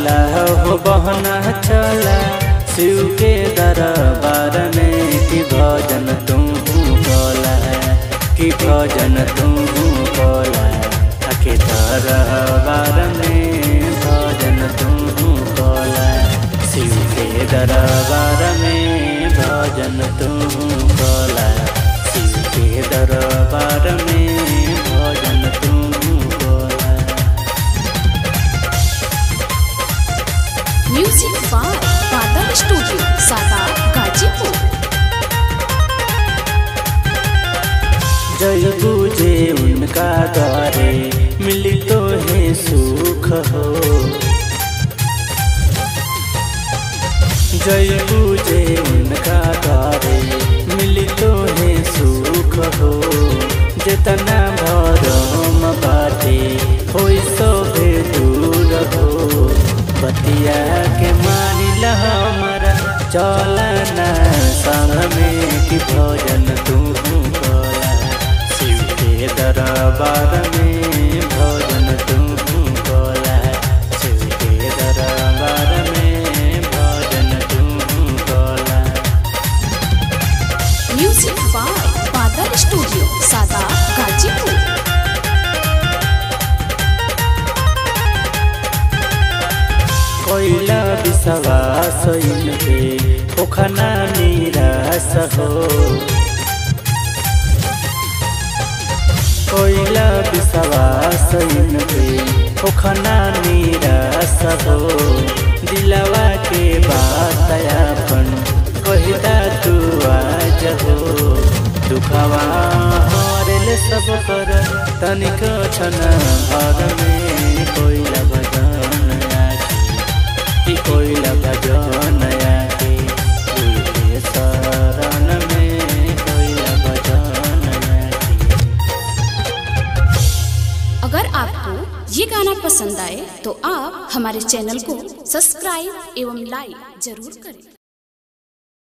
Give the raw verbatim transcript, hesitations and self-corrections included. चला हो बहना चला शिव के दरबार में कि भजन तुमको बोला कि भजन तुमको बोला आके दरबार में भजन तुमको बोला शिव के दरबार में भजन तुमको बोला शिव के दरबार में भजन तुमको बोला। म्यूजिक बार बादल स्टूडियो सादा गाजीपुर। जय बुझे उनका द्वारे मिली तो है सुख हो, जय बुझे उनका द्वारे मिली तो है सुख हो, जितना भरम बाटे हो सोहे दूर हो, बतिया के मारी लहमरा चलना संग में कि भजन तुमको बोला शिव के दरबार में भजन तुमको बोला शिव के दरबार में भजन तुमको बोला। म्यूजिक बाय बादल स्टूडियो सादा गाजीपुर। कोइला विश्वास इनके पोखना निराश हो, कोइला विश्वास इनके पोखना निराश हो, दिलवा के बात अपन कहिदा तू आज हो, दुखवा हरेल सब पर तनिक छन भर में कोइला भजन कोइला भजन आके के शरण में कोइला भजन आके। अगर आपको ये गाना पसंद आए तो आप हमारे चैनल को सब्सक्राइब एवं लाइक जरूर करें।